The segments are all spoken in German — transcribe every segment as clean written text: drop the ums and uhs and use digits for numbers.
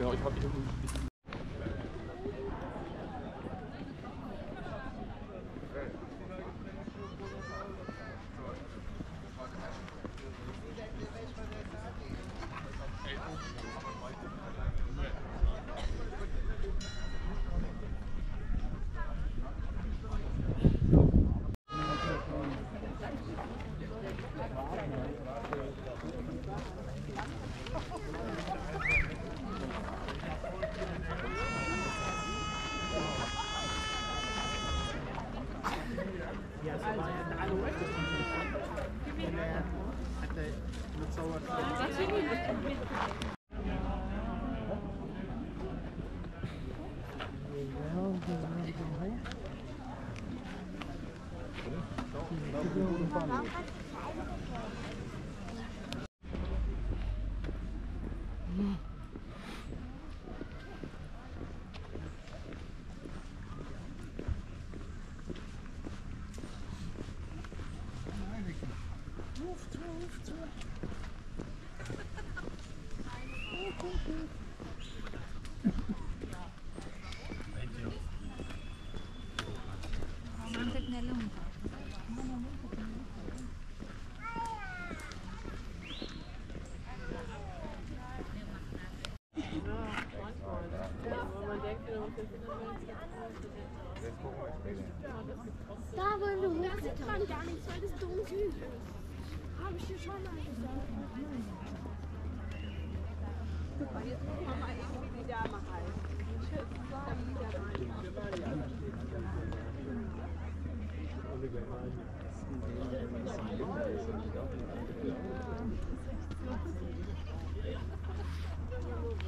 Genau, ich habe hier... Da wollen wir hoch. Da sieht man gar nichts, weil das dumm süß ist. Habe ich dir schon mal gesagt. Guck mal, jetzt gucken wir mal irgendwie die Dame rein. Tschüss, dann wieder rein. Die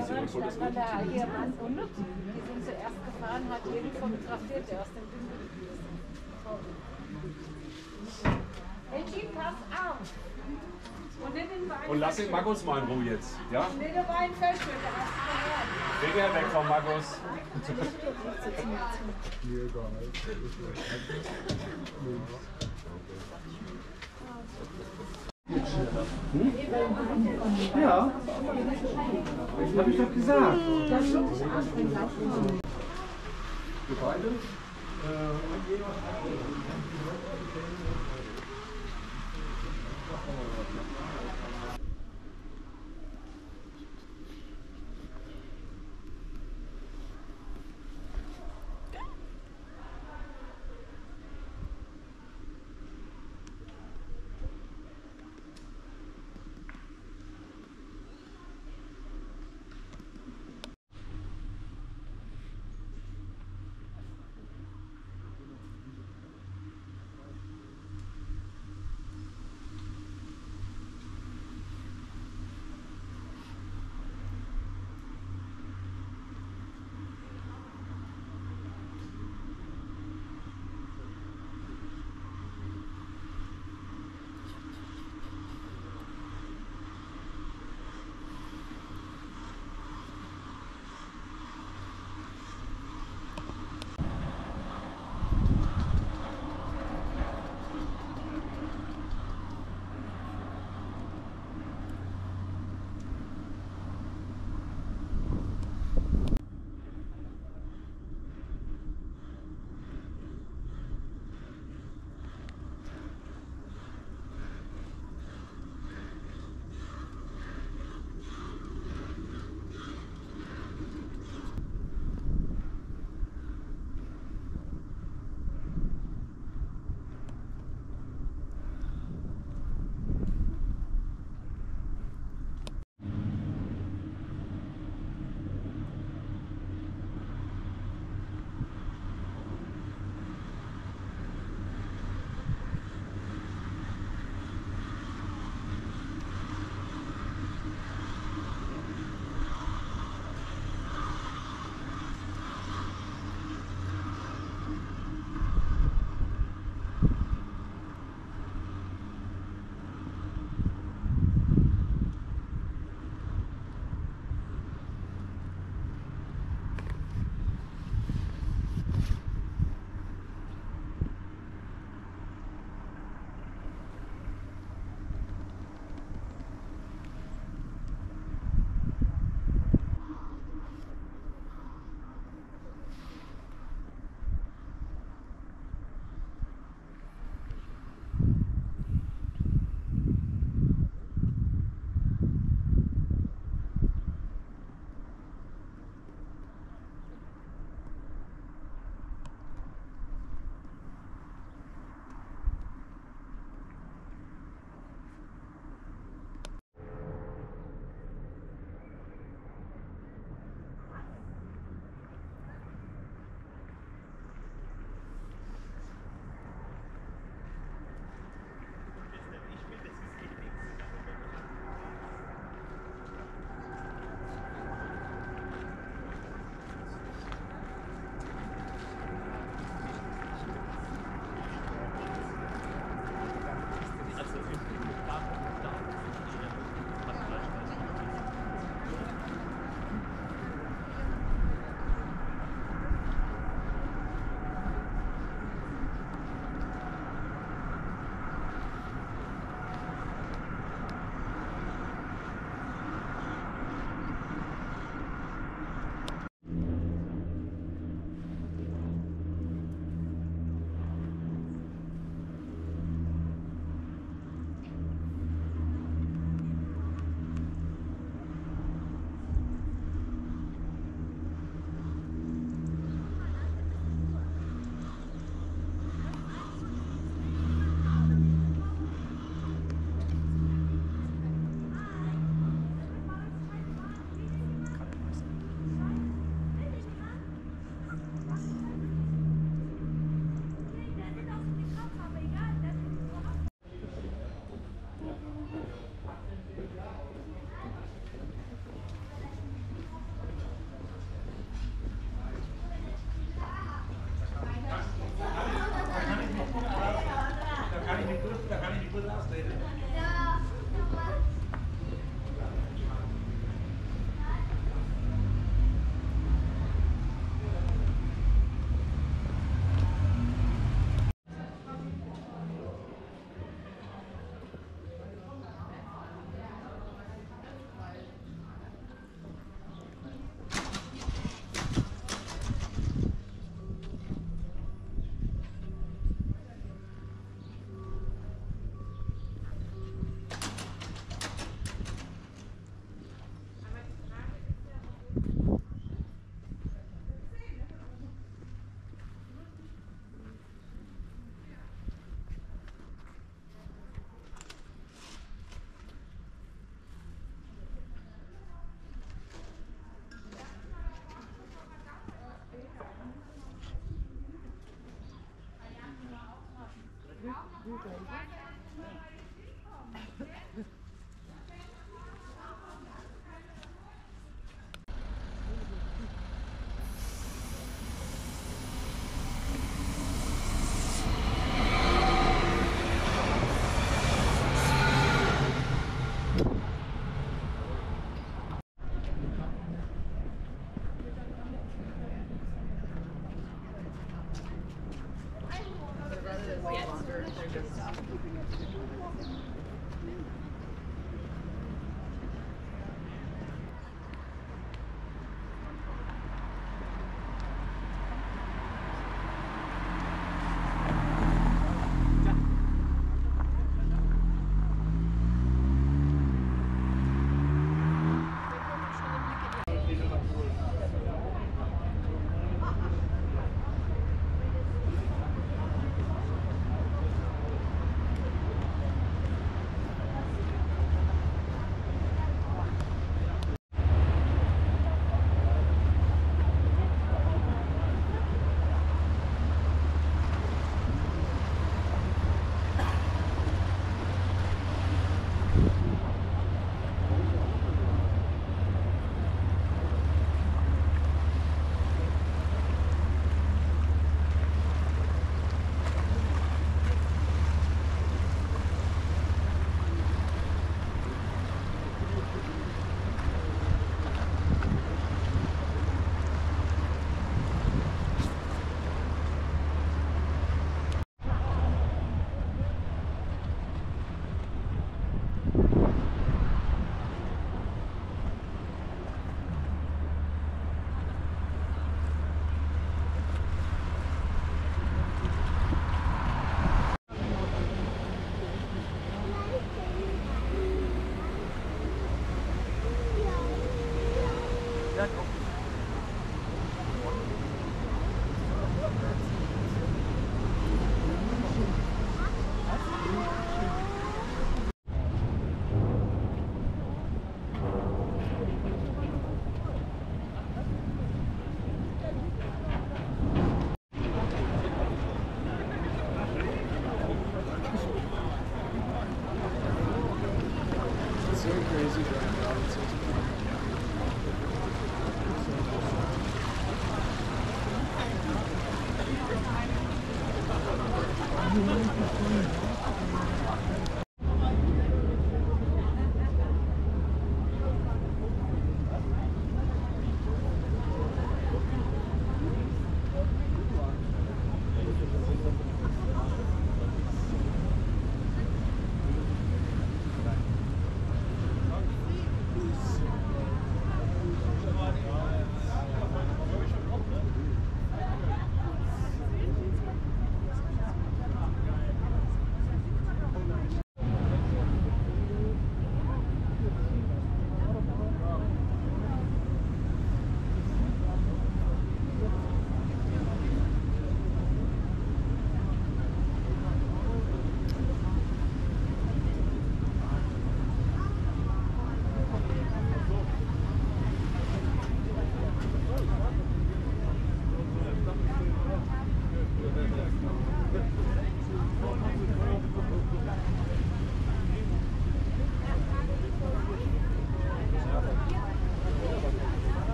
sind zuerst gefahren Mann hat jeden fotografiert, der aus dem Dünengebiet ist. Hey, pass auf! Und nimm den Wein. Und lass den Markus mal in Ruhe jetzt. Ja? Nee, der Wein fällt schon, der hast du verloren. Finger weg vom Markus. Nee, gar nicht. Hm? Ja, hab ich doch gesagt. Für beide.